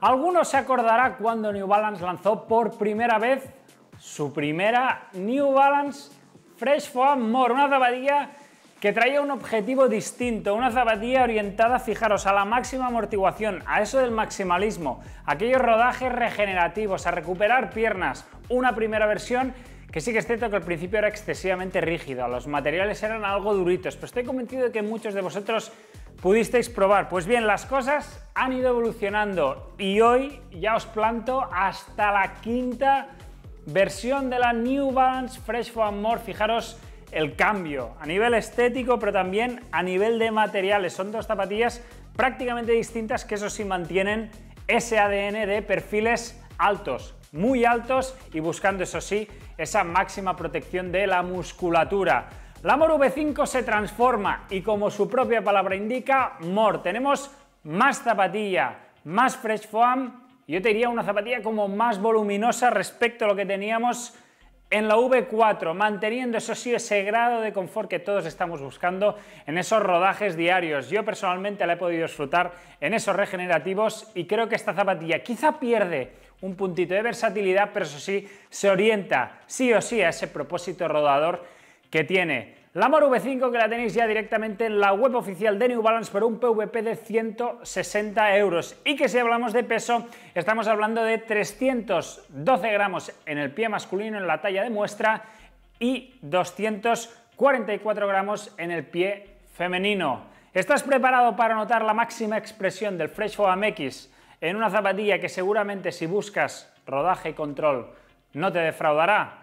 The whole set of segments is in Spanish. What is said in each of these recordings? Algunos se acordará cuando New Balance lanzó por primera vez su primera New Balance Fresh Foam X, una zapatilla que traía un objetivo distinto, una zapatilla orientada, fijaros, a la máxima amortiguación, a eso del maximalismo, a aquellos rodajes regenerativos, a recuperar piernas, una primera versión que sí que es cierto que al principio era excesivamente rígida, los materiales eran algo duritos, pero estoy convencido de que muchos de vosotros pudisteis probar. Pues bien, las cosas han ido evolucionando y hoy ya os planto hasta la quinta versión de la New Balance Fresh Foam X. Fijaros el cambio a nivel estético, pero también a nivel de materiales. Son dos zapatillas prácticamente distintas que, eso sí, mantienen ese ADN de perfiles altos, muy altos, y buscando, eso sí, esa máxima protección de la musculatura. La More V5 se transforma y, como su propia palabra indica, More. Tenemos más zapatilla, más Fresh Foam. Yo te diría una zapatilla como más voluminosa respecto a lo que teníamos en la V4, manteniendo, eso sí, ese grado de confort que todos estamos buscando en esos rodajes diarios. Yo personalmente la he podido disfrutar en esos regenerativos y creo que esta zapatilla quizá pierde un puntito de versatilidad, pero eso sí, se orienta sí o sí a ese propósito rodador que tiene. La More V5, que la tenéis ya directamente en la web oficial de New Balance por un PVP de 160 euros. Y que si hablamos de peso, estamos hablando de 312 gramos en el pie masculino, en la talla de muestra, y 244 gramos en el pie femenino. ¿Estás preparado para notar la máxima expresión del Fresh Foam X en una zapatilla que seguramente, si buscas rodaje y control, no te defraudará?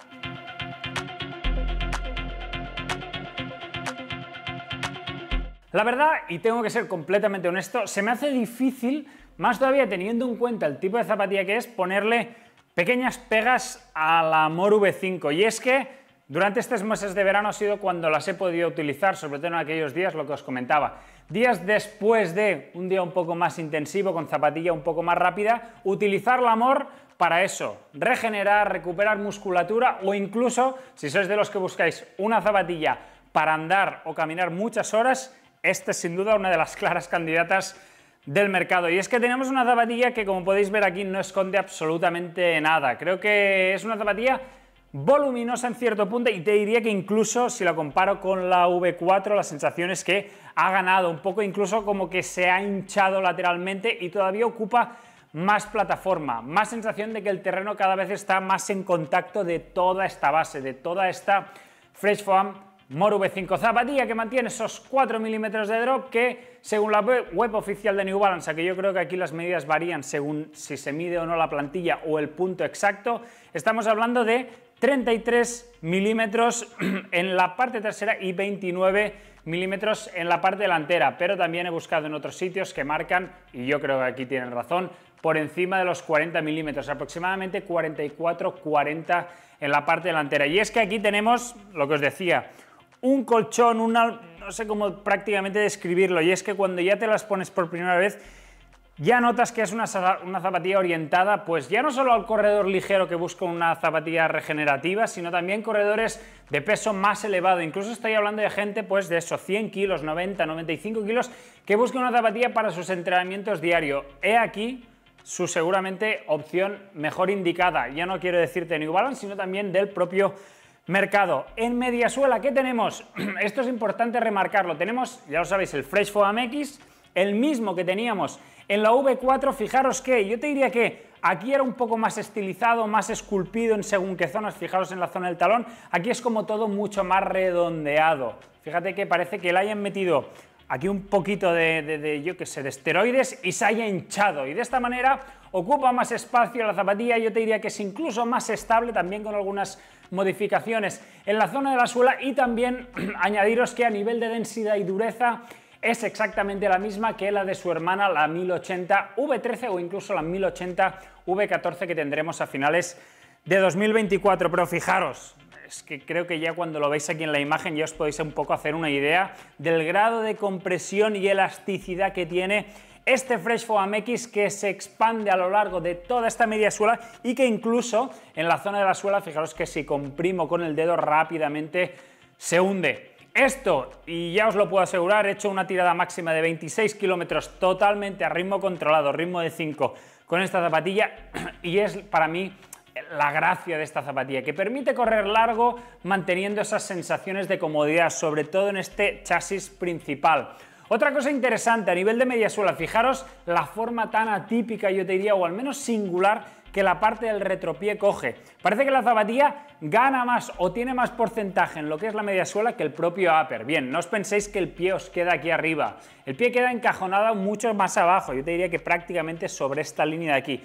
La verdad, y tengo que ser completamente honesto, se me hace difícil, más todavía teniendo en cuenta el tipo de zapatilla que es, ponerle pequeñas pegas a la More V5. Y es que durante estos meses de verano ha sido cuando las he podido utilizar, sobre todo en aquellos días, lo que os comentaba. Días después de un día un poco más intensivo, con zapatilla un poco más rápida, utilizar la More para eso, regenerar, recuperar musculatura, o incluso, si sois de los que buscáis una zapatilla para andar o caminar muchas horas, esta es sin duda una de las claras candidatas del mercado. Y es que tenemos una zapatilla que, como podéis ver aquí, no esconde absolutamente nada. Creo que es una zapatilla voluminosa en cierto punto, y te diría que incluso si la comparo con la V4, la sensación es que ha ganado un poco, incluso como que se ha hinchado lateralmente y todavía ocupa más plataforma, más sensación de que el terreno cada vez está más en contacto de toda esta base, de toda esta Fresh Foam More V5, zapatilla que mantiene esos 4 milímetros de drop que, según la web oficial de New Balance, que yo creo que aquí las medidas varían según si se mide o no la plantilla o el punto exacto, estamos hablando de 33 milímetros en la parte trasera y 29 milímetros en la parte delantera, pero también he buscado en otros sitios que marcan, y yo creo que aquí tienen razón, por encima de los 40 milímetros, aproximadamente 44-40 en la parte delantera. Y es que aquí tenemos, lo que os decía, un colchón, no sé cómo prácticamente describirlo, y es que cuando ya te las pones por primera vez, ya notas que es una zapatilla orientada, pues ya no solo al corredor ligero que busca una zapatilla regenerativa, sino también corredores de peso más elevado. Incluso estoy hablando de gente, pues, de esos 100 kilos, 90, 95 kilos, que busca una zapatilla para sus entrenamientos diarios. He aquí su seguramente opción mejor indicada. Ya no quiero decirte New Balance, sino también del propio mercado. En mediasuela, ¿qué tenemos? Esto es importante remarcarlo. Tenemos, ya lo sabéis, el Fresh Foam X, el mismo que teníamos en la V4. Fijaros que yo te diría que aquí era un poco más estilizado, más esculpido en según qué zonas. Fijaros en la zona del talón. Aquí es como todo mucho más redondeado. Fíjate que parece que le hayan metido aquí un poquito de esteroides y se haya hinchado. Y de esta manera ocupa más espacio la zapatilla. Yo te diría que es incluso más estable, también con algunas modificaciones en la zona de la suela, y también añadiros que a nivel de densidad y dureza es exactamente la misma que la de su hermana, la 1080 V13 o incluso la 1080 V14 que tendremos a finales de 2024. Pero fijaros, es que creo que ya cuando lo veis aquí en la imagen ya os podéis un poco hacer una idea del grado de compresión y elasticidad que tiene este Fresh Foam X, que se expande a lo largo de toda esta media suela y que incluso en la zona de la suela, fijaros que si comprimo con el dedo rápidamente se hunde. esto, y ya os lo puedo asegurar, he hecho una tirada máxima de 26 kilómetros totalmente a ritmo controlado, ritmo de 5, con esta zapatilla, y es para mí la gracia de esta zapatilla, que permite correr largo manteniendo esas sensaciones de comodidad, sobre todo en este chasis principal. Otra cosa interesante a nivel de mediasuela, fijaros la forma tan atípica, yo te diría, o al menos singular, que la parte del retropié coge. Parece que la zapatilla gana más o tiene más porcentaje en lo que es la mediasuela que el propio upper. Bien, no os penséis que el pie os queda aquí arriba. El pie queda encajonado mucho más abajo, yo te diría que prácticamente sobre esta línea de aquí.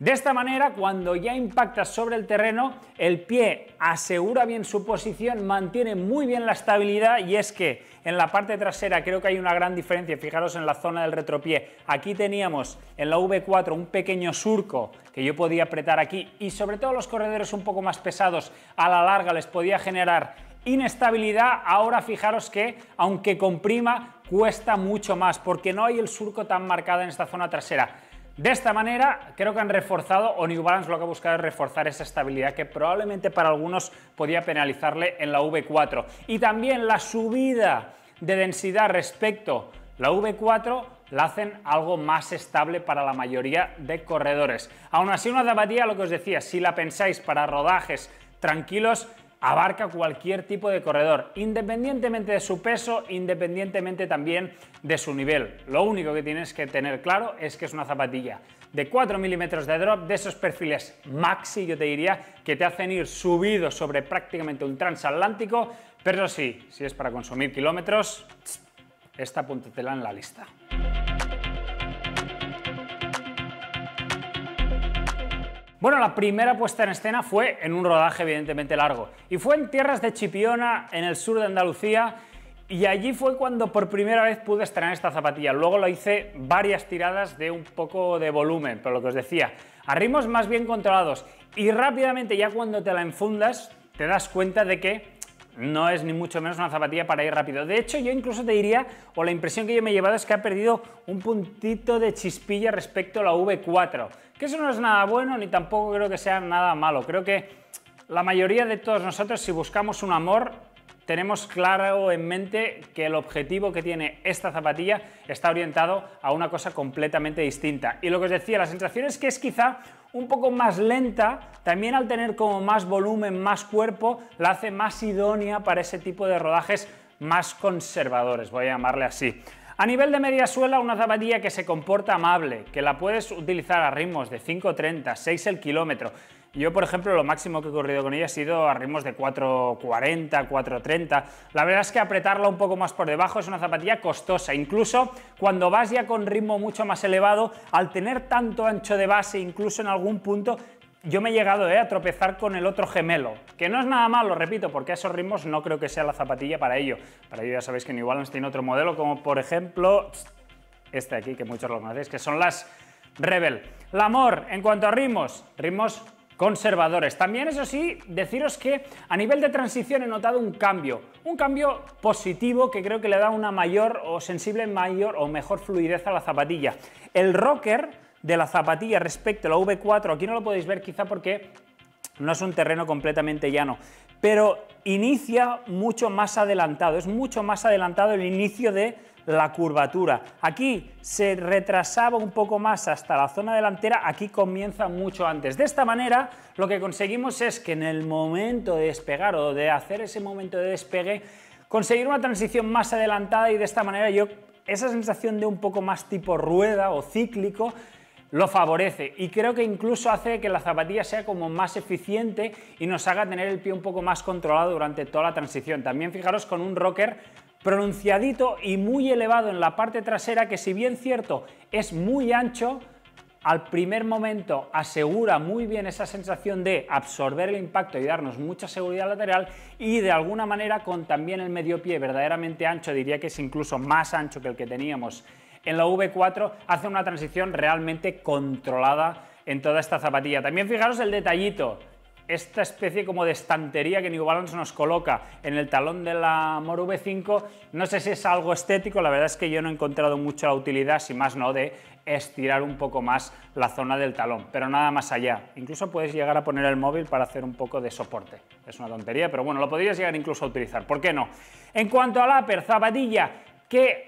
De esta manera, cuando ya impactas sobre el terreno, el pie asegura bien su posición, mantiene muy bien la estabilidad, y es que en la parte trasera creo que hay una gran diferencia. Fijaros en la zona del retropié. Aquí teníamos en la V4 un pequeño surco que yo podía apretar aquí, y sobre todo los corredores un poco más pesados a la larga les podía generar inestabilidad. Ahora fijaros que, aunque comprima, cuesta mucho más porque no hay el surco tan marcado en esta zona trasera. De esta manera creo que han reforzado, o New Balance lo que ha buscado es reforzar esa estabilidad que probablemente para algunos podía penalizarle en la V4. Y también la subida de densidad respecto a la V4 la hacen algo más estable para la mayoría de corredores. Aún así, una zapatilla, lo que os decía, si la pensáis para rodajes tranquilos, abarca cualquier tipo de corredor, independientemente de su peso, independientemente también de su nivel. Lo único que tienes que tener claro es que es una zapatilla de 4 milímetros de drop, de esos perfiles maxi, yo te diría, que te hacen ir subido sobre prácticamente un transatlántico, pero sí, si es para consumir kilómetros, esta apúntatela en la lista. Bueno, la primera puesta en escena fue en un rodaje evidentemente largo, y fue en tierras de Chipiona, en el sur de Andalucía, y allí fue cuando por primera vez pude estrenar esta zapatilla. Luego lo hice varias tiradas de un poco de volumen, pero lo que os decía, a ritmos más bien controlados, y rápidamente ya cuando te la enfundas te das cuenta de que no es ni mucho menos una zapatilla para ir rápido. De hecho, yo incluso te diría, o la impresión que yo me he llevado es que ha perdido un puntito de chispilla respecto a la V4, que eso no es nada bueno ni tampoco creo que sea nada malo. Creo que la mayoría de todos nosotros, si buscamos un amor, tenemos claro en mente que el objetivo que tiene esta zapatilla está orientado a una cosa completamente distinta. Y lo que os decía, la sensación es que es quizá un poco más lenta, también al tener como más volumen, más cuerpo, la hace más idónea para ese tipo de rodajes más conservadores, voy a llamarle así. A nivel de mediasuela, una zapatilla que se comporta amable, que la puedes utilizar a ritmos de 5.30, 6 el kilómetro. Yo, por ejemplo, lo máximo que he corrido con ella ha sido a ritmos de 4.40, 4.30. La verdad es que apretarla un poco más por debajo es una zapatilla costosa. Incluso cuando vas ya con ritmo mucho más elevado, al tener tanto ancho de base, incluso en algún punto, yo me he llegado a tropezar con el otro gemelo, que no es nada malo, repito, porque a esos ritmos no creo que sea la zapatilla para ello. Para ello ya sabéis que New Balance tiene otro modelo, como por ejemplo este de aquí, que muchos lo conocéis, que son las Rebel. La More, en cuanto a ritmos conservadores. También, eso sí, deciros que a nivel de transición he notado un cambio positivo que creo que le da una mayor o sensible mayor o mejor fluidez a la zapatilla. El rocker de la zapatilla respecto a la V4, aquí no lo podéis ver quizá porque no es un terreno completamente llano, pero inicia mucho más adelantado, es mucho más adelantado el inicio de la curvatura. Aquí se retrasaba un poco más hasta la zona delantera, aquí comienza mucho antes. De esta manera lo que conseguimos es que en el momento de despegar o de hacer ese momento de despegue, conseguir una transición más adelantada, y de esta manera yo esa sensación de un poco más tipo rueda o cíclico lo favorece, y creo que incluso hace que la zapatilla sea como más eficiente y nos haga tener el pie un poco más controlado durante toda la transición. También fijaros con un rocker pronunciadito y muy elevado en la parte trasera, que si bien cierto es muy ancho, al primer momento asegura muy bien esa sensación de absorber el impacto y darnos mucha seguridad lateral, y de alguna manera con también el medio pie verdaderamente ancho, diría que es incluso más ancho que el que teníamos en la V4, hace una transición realmente controlada en toda esta zapatilla. También fijaros el detallito esta especie como de estantería que New Balance nos coloca en el talón de la More V5. No sé si es algo estético, la verdad es que yo no he encontrado mucho la utilidad, si más no, de estirar un poco más la zona del talón, pero nada más allá. Incluso puedes llegar a poner el móvil para hacer un poco de soporte. Es una tontería, pero bueno, lo podrías llegar incluso a utilizar, ¿por qué no? En cuanto al upper, zapatilla que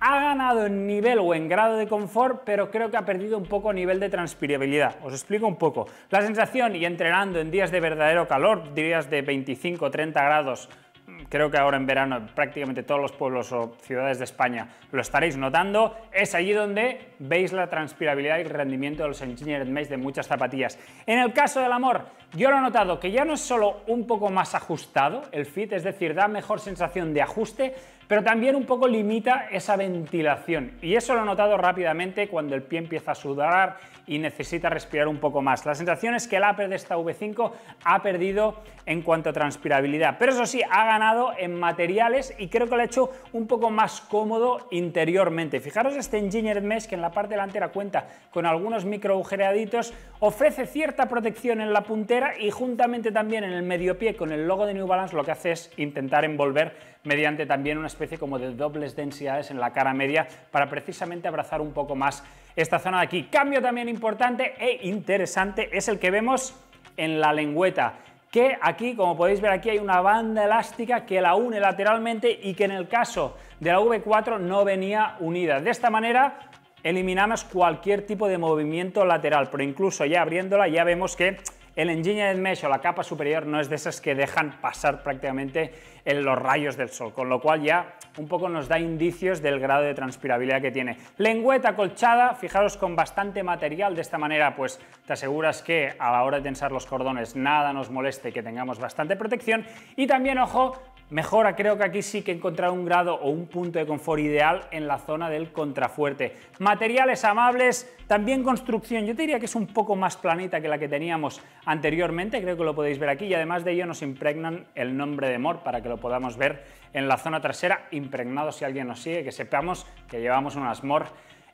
ha ganado en nivel o en grado de confort, pero creo que ha perdido un poco nivel de transpirabilidad. Os explico un poco. La sensación, y entrenando en días de verdadero calor, días de 25-30 grados, creo que ahora en verano en prácticamente todos los pueblos o ciudades de España lo estaréis notando, es allí donde veis la transpirabilidad y el rendimiento de los Engineered Mesh de muchas zapatillas. En el caso del More, yo lo he notado que ya no es solo un poco más ajustado el fit, es decir, da mejor sensación de ajuste, pero también un poco limita esa ventilación, y eso lo he notado rápidamente cuando el pie empieza a sudar y necesita respirar un poco más. La sensación es que el upper de esta V5 ha perdido en cuanto a transpirabilidad, pero eso sí, ha ganado en materiales y creo que lo ha hecho un poco más cómodo interiormente. Fijaros este Engineered Mesh que en la parte delantera cuenta con algunos micro agujereaditos, ofrece cierta protección en la puntera y juntamente también en el mediopié con el logo de New Balance lo que hace es intentar envolver mediante también una especie como de dobles densidades en la cara media para precisamente abrazar un poco más esta zona de aquí. Cambio también importante e interesante es el que vemos en la lengüeta, que aquí, como podéis ver, aquí hay una banda elástica que la une lateralmente y que en el caso de la V4 no venía unida. De esta manera eliminamos cualquier tipo de movimiento lateral, pero incluso ya abriéndola ya vemos que el Engineered Mesh o la capa superior no es de esas que dejan pasar prácticamente en los rayos del sol, con lo cual ya un poco nos da indicios del grado de transpirabilidad que tiene. Lengüeta colchada, fijaros, con bastante material, de esta manera pues te aseguras que a la hora de tensar los cordones nada nos moleste, que tengamos bastante protección y también, ojo, mejora, creo que aquí sí que he encontrado un grado o un punto de confort ideal en la zona del contrafuerte. Materiales amables, también construcción, yo te diría que es un poco más planita que la que teníamos anteriormente, creo que lo podéis ver aquí, y además de ello nos impregnan el nombre de More para que lo podamos ver en la zona trasera impregnado, si alguien nos sigue, que sepamos que llevamos unas More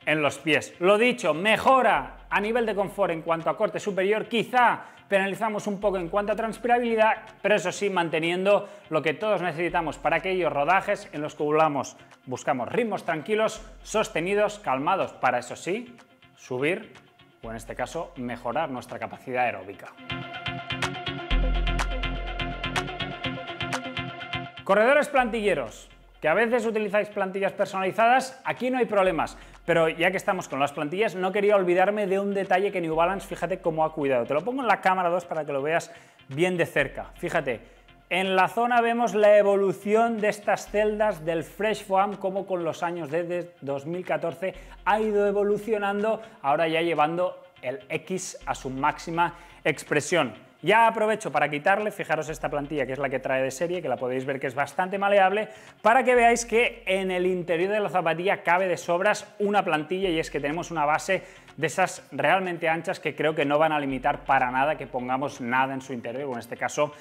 en los pies. Lo dicho, mejora a nivel de confort en cuanto a corte superior, quizá penalizamos un poco en cuanto a transpirabilidad, pero eso sí, manteniendo lo que todos necesitamos para aquellos rodajes en los que buscamos ritmos tranquilos, sostenidos, calmados, para eso sí, subir o en este caso mejorar nuestra capacidad aeróbica. Corredores plantilleros, que a veces utilizáis plantillas personalizadas, aquí no hay problemas. Pero ya que estamos con las plantillas, no quería olvidarme de un detalle que New Balance, fíjate cómo ha cuidado. Te lo pongo en la cámara 2 para que lo veas bien de cerca. Fíjate, en la zona vemos la evolución de estas celdas del Fresh Foam, como con los años desde 2014 ha ido evolucionando, ahora ya llevando el X a su máxima expresión. Ya aprovecho para quitarle, fijaros esta plantilla que es la que trae de serie, que la podéis ver que es bastante maleable, para que veáis que en el interior de la zapatilla cabe de sobras una plantilla, y es que tenemos una base de esas realmente anchas que creo que no van a limitar para nada que pongamos nada en su interior, o en este caso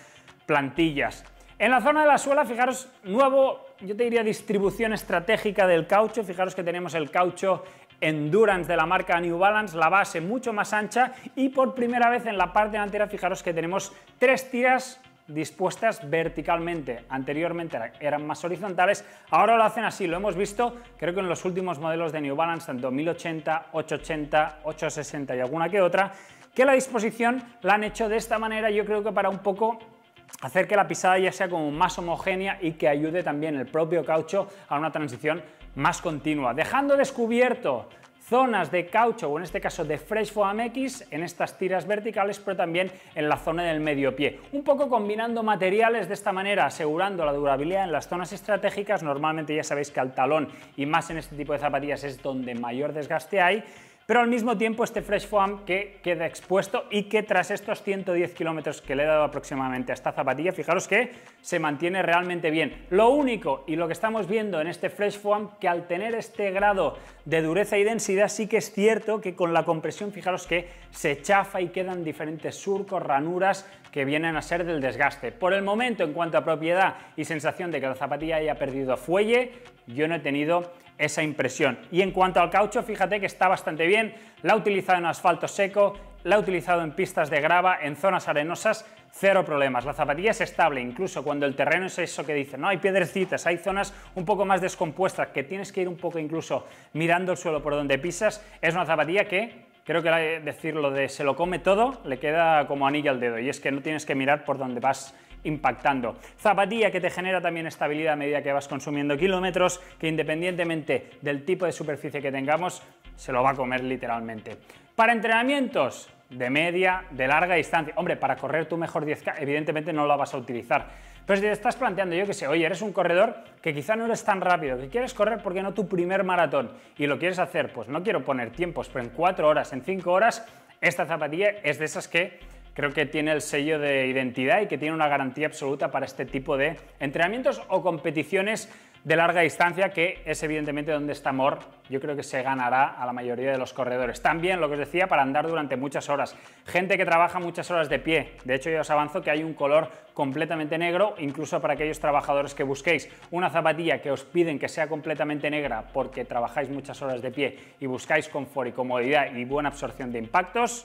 plantillas. En la zona de la suela, fijaros, nuevo, yo te diría, distribución estratégica del caucho, fijaros que tenemos el caucho Endurance de la marca New Balance, la base mucho más ancha, y por primera vez en la parte delantera fijaros que tenemos tres tiras dispuestas verticalmente. Anteriormente eran más horizontales, ahora lo hacen así, lo hemos visto creo que en los últimos modelos de New Balance, tanto 1080, 880, 860 y alguna que otra, que la disposición la han hecho de esta manera, yo creo que para un poco hacer que la pisada ya sea como más homogénea y que ayude también el propio caucho a una transición más continua, dejando descubierto zonas de caucho, o en este caso de Fresh Foam X, en estas tiras verticales, pero también en la zona del medio pie. Un poco combinando materiales de esta manera, asegurando la durabilidad en las zonas estratégicas. Normalmente ya sabéis que al talón, y más en este tipo de zapatillas, es donde mayor desgaste hay, pero al mismo tiempo este Fresh Foam que queda expuesto y que tras estos 110 kilómetros que le he dado aproximadamente a esta zapatilla, fijaros que se mantiene realmente bien. Lo único, y lo que estamos viendo en este Fresh Foam, que al tener este grado de dureza y densidad sí que es cierto que con la compresión, fijaros que se chafa y quedan diferentes surcos, ranuras que vienen a ser del desgaste. Por el momento, en cuanto a propiedad y sensación de que la zapatilla haya perdido fuelle, yo no he tenido esa impresión. Y en cuanto al caucho, fíjate que está bastante bien, la he utilizado en asfalto seco, la he utilizado en pistas de grava, en zonas arenosas, cero problemas. La zapatilla es estable, incluso cuando el terreno es eso que dicen, no, hay piedrecitas, hay zonas un poco más descompuestas, que tienes que ir un poco incluso mirando el suelo por donde pisas. Es una zapatilla que, creo que decirlo de se lo come todo, le queda como anillo al dedo, y es que no tienes que mirar por donde vas impactando. Zapatilla que te genera también estabilidad a medida que vas consumiendo kilómetros, que independientemente del tipo de superficie que tengamos, se lo va a comer literalmente. Para entrenamientos de media, de larga distancia, hombre, para correr tu mejor 10K, evidentemente no la vas a utilizar. Pero si te estás planteando, yo que sé, oye, eres un corredor que quizá no eres tan rápido, que quieres correr porque no tu primer maratón y lo quieres hacer, pues no quiero poner tiempos, pero en 4 horas, en 5 horas, esta zapatilla es de esas que creo que tiene el sello de identidad y que tiene una garantía absoluta para este tipo de entrenamientos o competiciones de larga distancia, que es evidentemente donde está More. Yo creo que se ganará a la mayoría de los corredores. También, lo que os decía, para andar durante muchas horas. Gente que trabaja muchas horas de pie. De hecho, ya os avanzo que hay un color completamente negro, incluso para aquellos trabajadores que busquéis una zapatilla que os piden que sea completamente negra porque trabajáis muchas horas de pie y buscáis confort y comodidad y buena absorción de impactos.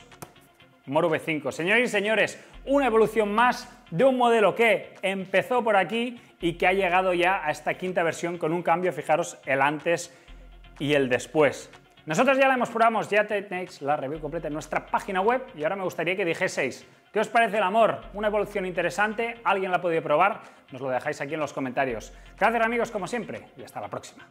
More V5. Señores y señores, una evolución más de un modelo que empezó por aquí y que ha llegado ya a esta quinta versión con un cambio, fijaros, el antes y el después. Nosotros ya la hemos probado, ya tenéis la review completa en nuestra página web y ahora me gustaría que dijeseis, ¿qué os parece el More? Una evolución interesante, ¿alguien la ha podido probar? Nos lo dejáis aquí en los comentarios. Gracias amigos, como siempre, y hasta la próxima.